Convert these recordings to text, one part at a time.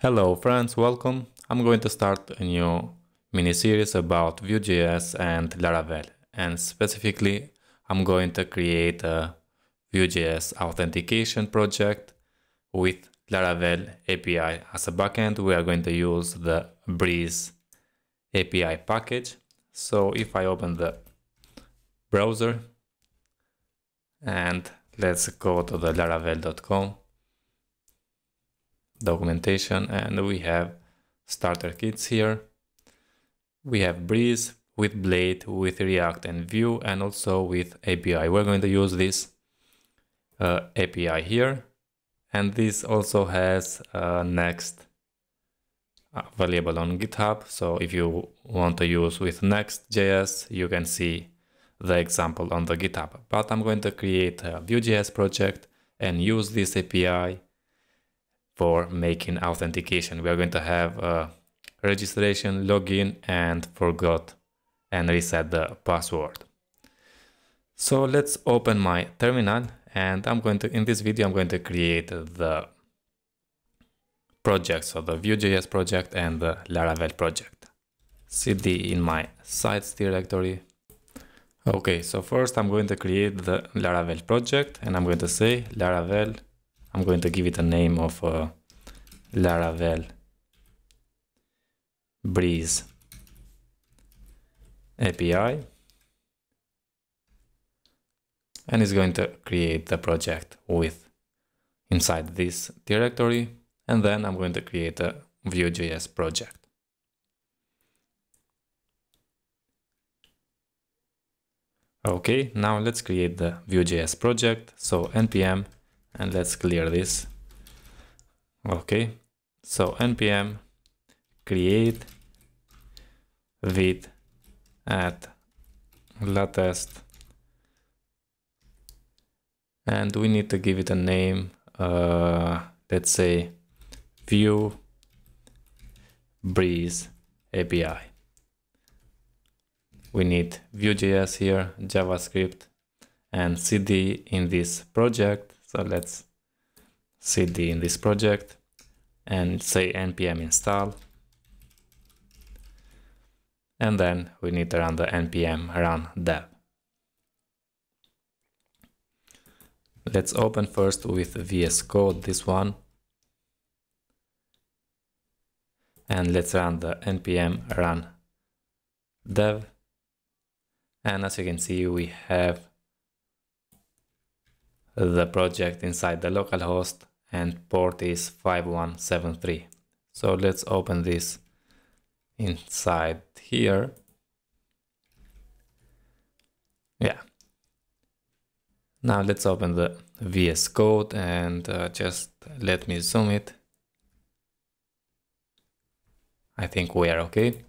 Hello friends, welcome. I'm going to start a new mini-series about Vue.js and Laravel, and specifically I'm going to create a Vue.js authentication project with Laravel API as a backend. We are going to use the Breeze API package. So if I open the browser and let's go to the laravel.com documentation, and we have starter kits here. We have Breeze with Blade, with React and Vue, and also with API. We're going to use this API here, and this also has Next available on GitHub. So if you want to use with Next.js, you can see the example on the GitHub. But I'm going to create a Vue.js project and use this API for making authentication. We are going to have a registration, login, and forgot and reset the password. So let's open my terminal, and I'm going to, in this video, I'm going to create the project. So the Vue.js project and the Laravel project. CD in my sites directory. Okay, so first I'm going to create the Laravel project, and I'm going to say Laravel. I'm going to give it a name of Laravel Breeze API, and it's going to create the project with inside this directory, and then I'm going to create a Vue.js project. Okay, now let's create the Vue.js project. So npm, and let's clear this. Okay, so npm create with at latest, and we need to give it a name, let's say Vue Breeze API. We need Vue.js here, JavaScript, and cd in this project. So let's cd in this project and say npm install, and then we need to run the npm run dev. Let's open first with VS Code this one, and let's run the npm run dev, and as you can see we have the project inside the localhost, and port is 5173. So let's open this inside here. Yeah. Now let's open the VS Code, and just let me zoom it. I think we are okay.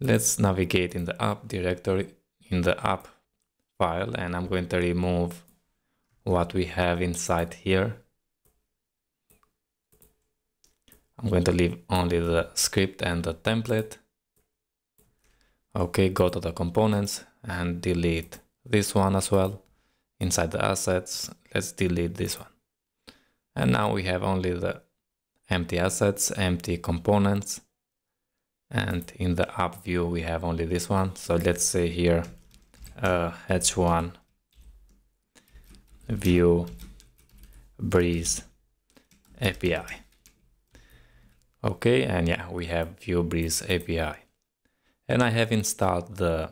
Let's navigate in the app directory, in the app file, and I'm going to remove what we have inside here. I'm going to leave only the script and the template. Okay, go to the components and delete this one as well. Inside the assets, let's delete this one. And now we have only the empty assets, empty components. And in the app view, we have only this one. So let's say here, H1 Vue Breeze API. Okay, and yeah, we have Vue Breeze API, and I have installed the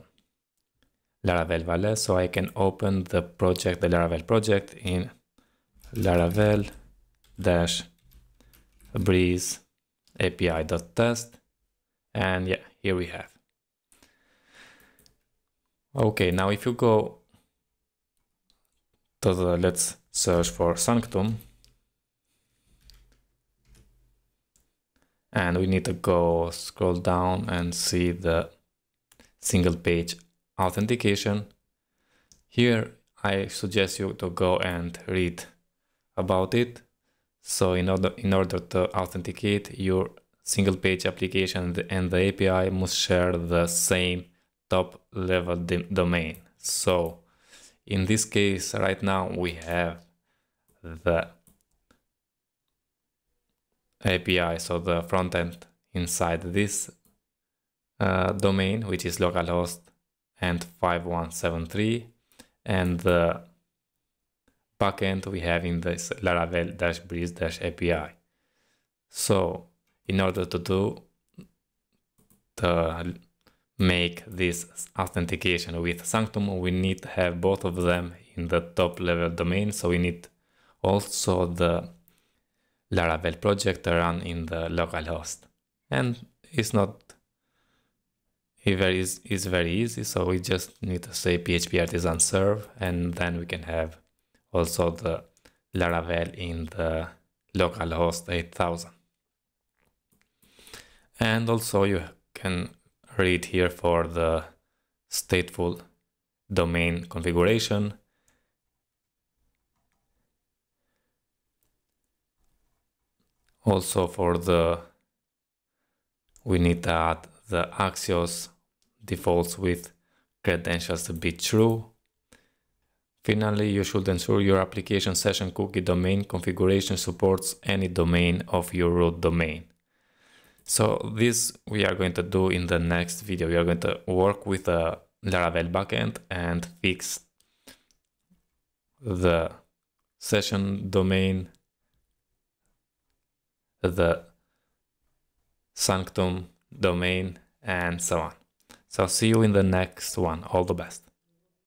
Laravel Valet, so I can open the project, the Laravel project, in Laravel Breeze API.test, and yeah, here we have. Okay, now if you go to the, let's search for Sanctum, and we need to go scroll down and see the single page authentication. Here I suggest you to go and read about it. So in order to authenticate, your single page application and the API must share the same top level domain. So in this case, right now we have the API, so the frontend inside this domain, which is localhost and 5173, and the backend we have in this Laravel-Breeze-API. So in order to make this authentication with Sanctum, we need to have both of them in the top level domain. So we need also the Laravel project run in the localhost, and it's not it's very easy. So we just need to say PHP artisan serve, and then we can have also the Laravel in the localhost 8000. And also you can read here for the stateful domain configuration. Also for the, we need to add the Axios defaults with credentials to be true. Finally, you should ensure your application session cookie domain configuration supports any domain of your root domain. So this we are going to do in the next video. We are going to work with the Laravel backend and fix the session domain, the Sanctum domain, and so on. So see you in the next one. All the best.